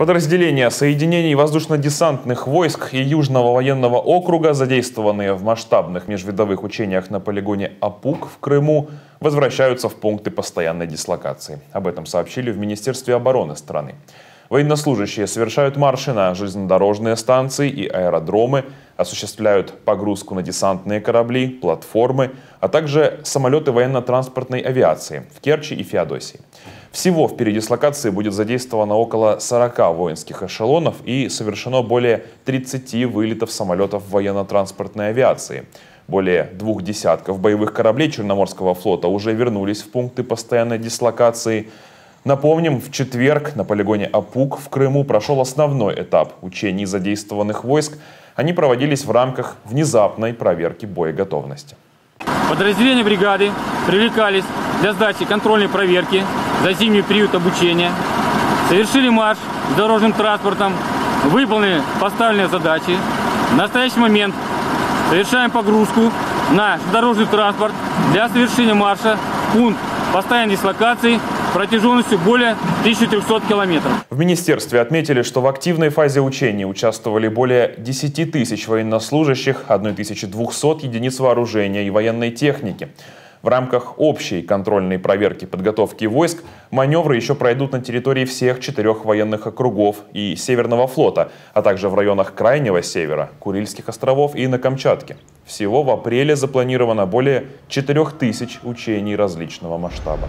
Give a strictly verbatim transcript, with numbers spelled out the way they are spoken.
Подразделения соединений воздушно-десантных войск и Южного военного округа, задействованные в масштабных межвидовых учениях на полигоне Опук в Крыму, возвращаются в пункты постоянной дислокации. Об этом сообщили в Министерстве обороны страны. Военнослужащие совершают марши на железнодорожные станции и аэродромы, осуществляют погрузку на десантные корабли, платформы, а также самолеты военно-транспортной авиации в Керчи и Феодосии. Всего в передислокации будет задействовано около сорока воинских эшелонов и совершено более тридцати вылетов самолетов военно-транспортной авиации. Более двух десятков боевых кораблей Черноморского флота уже вернулись в пункты постоянной дислокации. Напомним, в четверг на полигоне Опук в Крыму прошел основной этап учений задействованных войск. Они проводились в рамках внезапной проверки боеготовности. Подразделения бригады привлекались для сдачи контрольной проверки за зимний период обучения, совершили марш с дорожным транспортом, выполнили поставленные задачи. В настоящий момент совершаем погрузку на дорожный транспорт для совершения марша в пункт постоянной дислокации протяженностью более тысячи трёхсот километров. В министерстве отметили, что в активной фазе учений участвовали более десяти тысяч военнослужащих, тысячи двухсот единиц вооружения и военной техники. В рамках общей контрольной проверки подготовки войск маневры еще пройдут на территории всех четырех военных округов и Северного флота, а также в районах Крайнего Севера, Курильских островов и на Камчатке. Всего в апреле запланировано более четырёх тысяч учений различного масштаба.